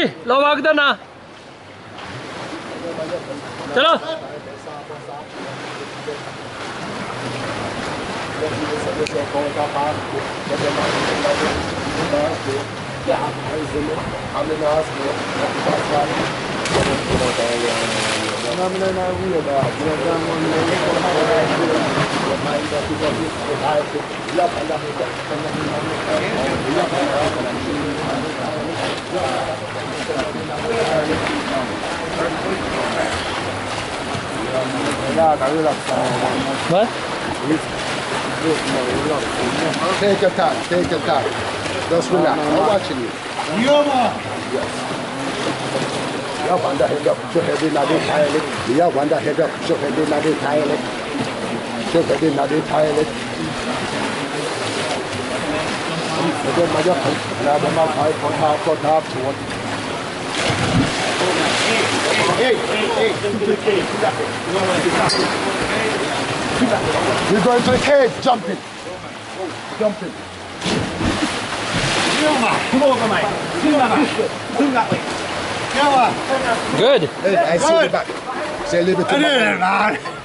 जी लो भाग देना चलो। What? Take your time, just relax, I'm watching you. You have under head up, show head in the toilet. You have under head up, show head in the toilet. Show head in the toilet. You're going to the cave, jumping. Jumping. Come over, mate. Swim that way. Good. I see the back. Say a little bit to the back.